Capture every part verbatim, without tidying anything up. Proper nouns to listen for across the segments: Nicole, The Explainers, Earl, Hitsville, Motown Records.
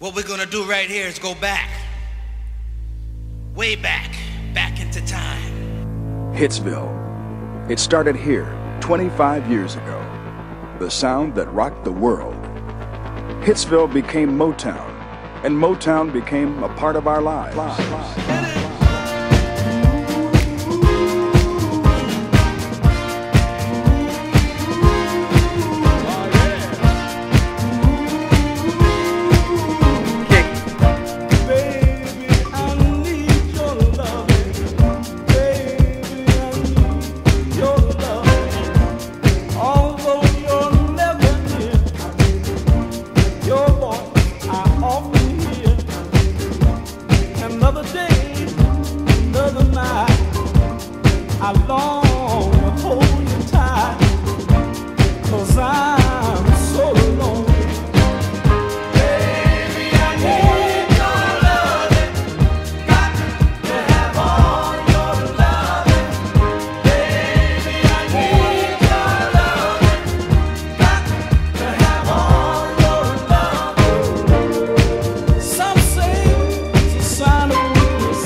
What we're gonna do right here is go back, way back, back into time. Hitsville. It started here twenty-five years ago. The sound that rocked the world. Hitsville became Motown, and Motown became a part of our lives. lives. Sign of weakness.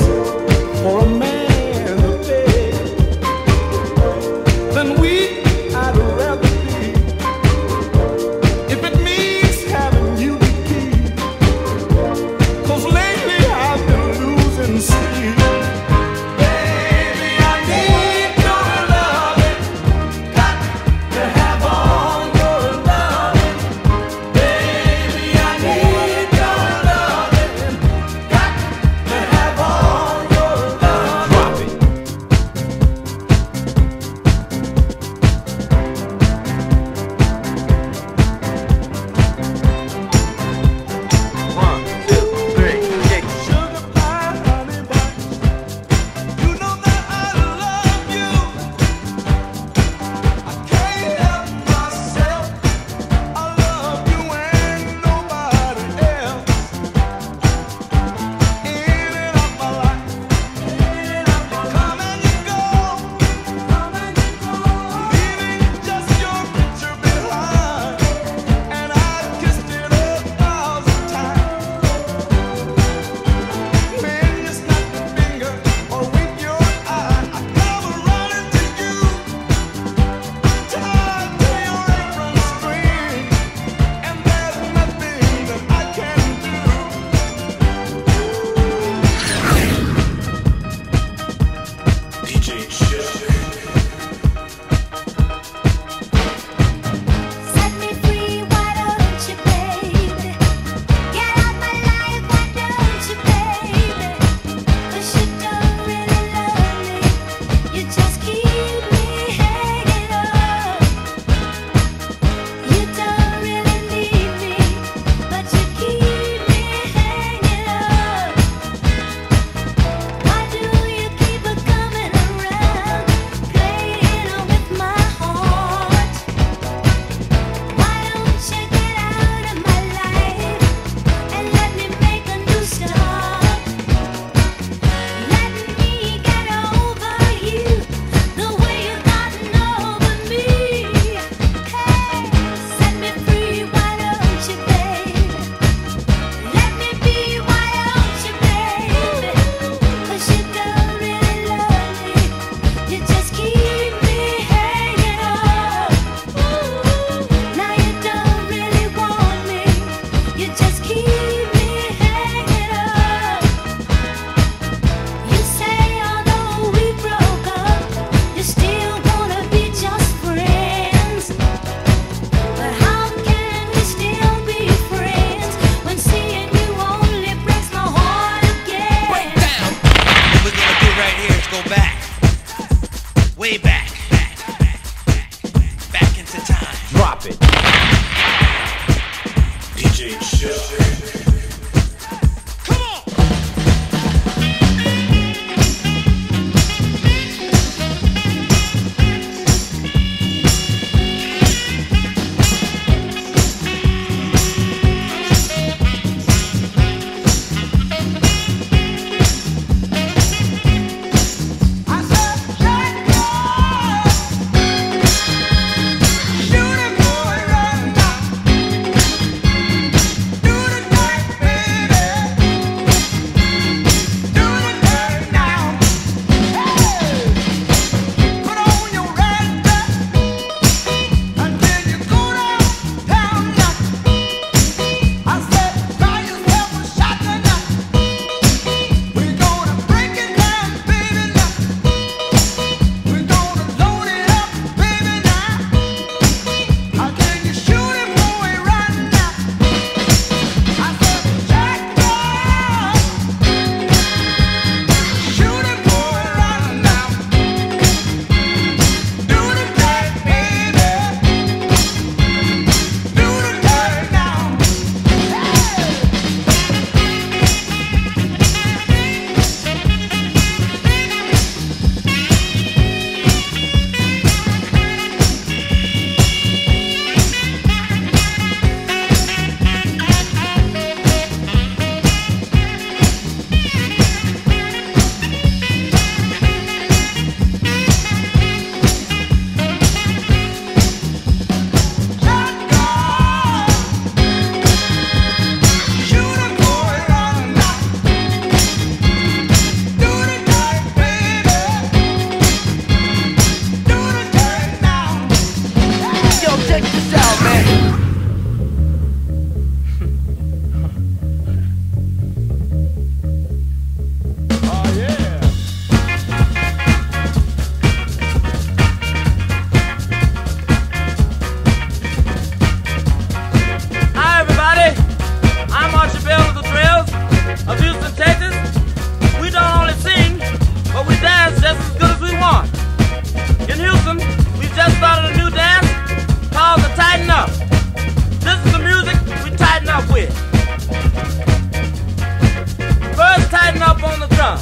drum.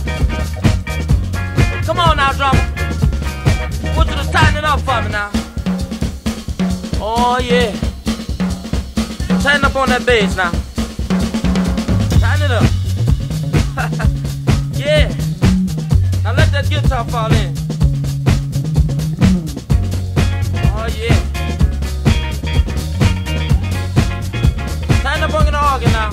Come on now, drummer. I want you to tighten it up for me now. Oh, yeah. Tighten up on that bass now. Tighten it up. Yeah. Now let that guitar fall in. Oh, yeah. Tighten up on the organ now.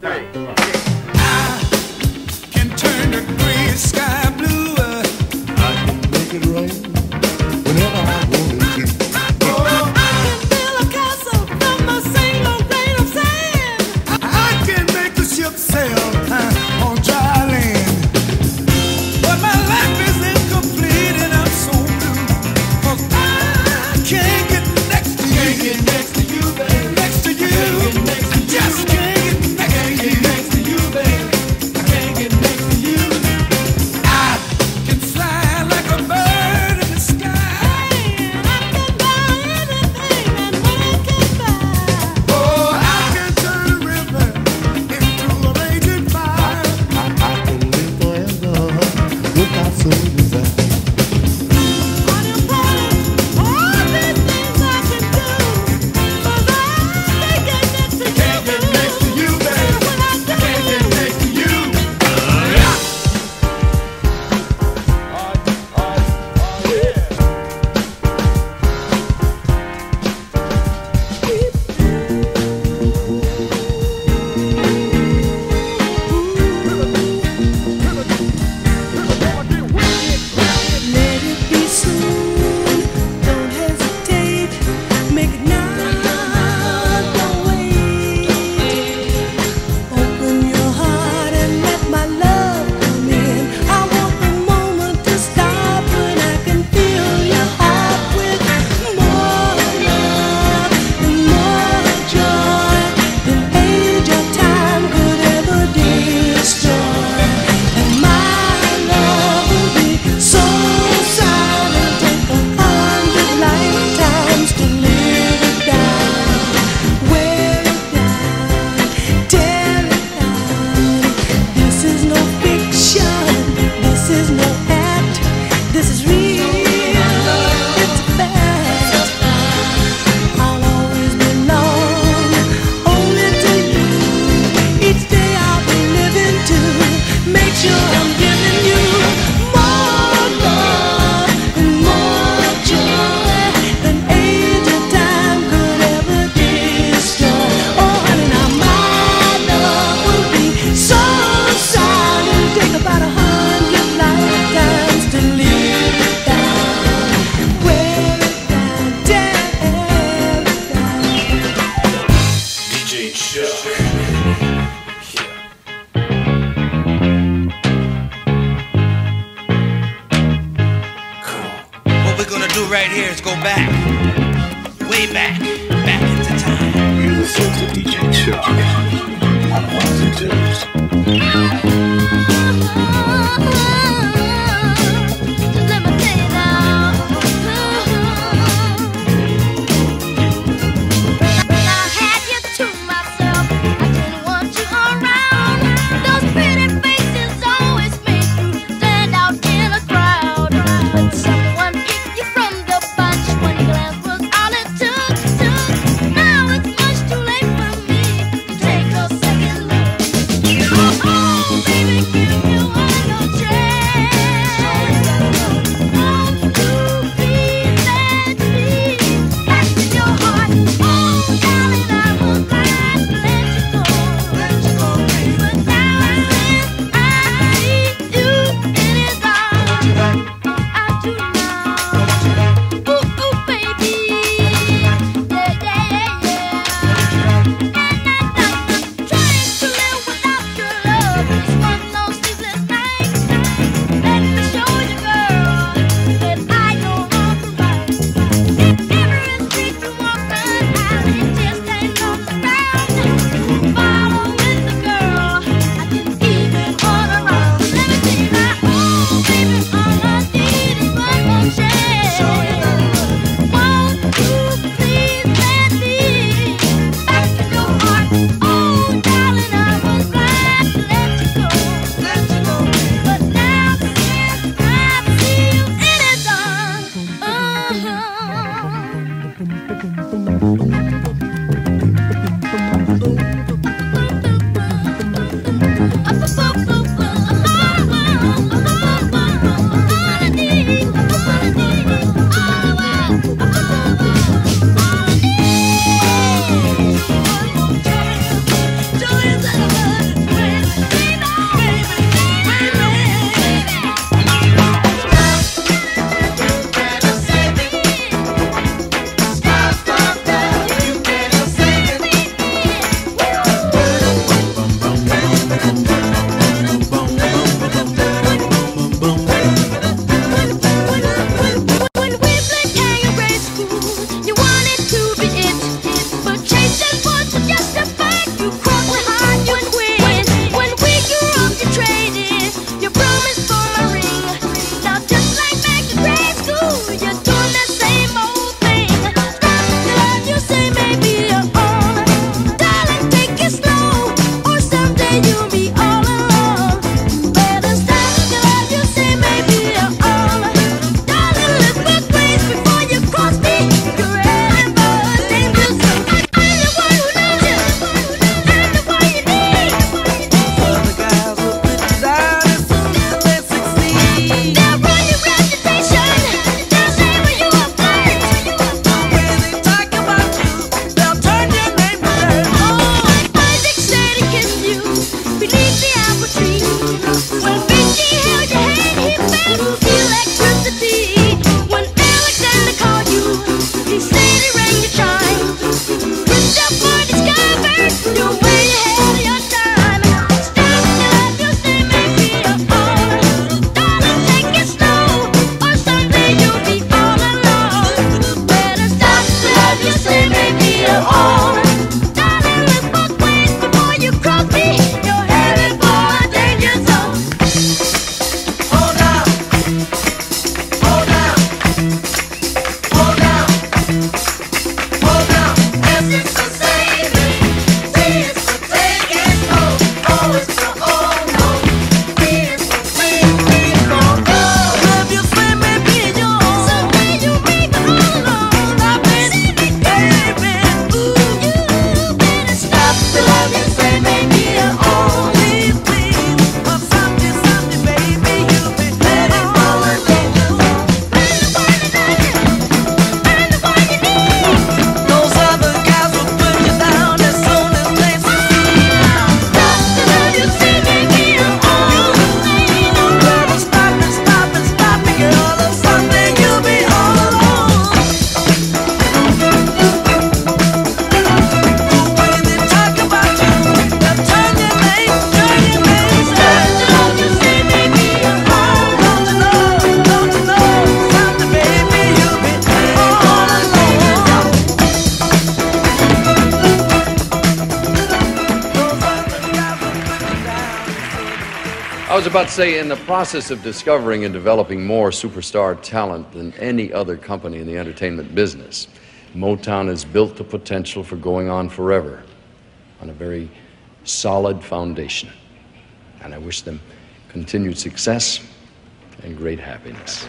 three. I can turn the gray sky blue. I can make it rain whenever I want it to. Oh, I can build a castle from a single grain of sand. I can make the ship sail high on dry land. But my life is incomplete and I'm so blue, 'cause I can't get next to you. Can't get next to you, baby. Next to you. I just can't. was about to say, in the process of discovering and developing more superstar talent than any other company in the entertainment business, Motown has built the potential for going on forever on a very solid foundation. And I wish them continued success and great happiness.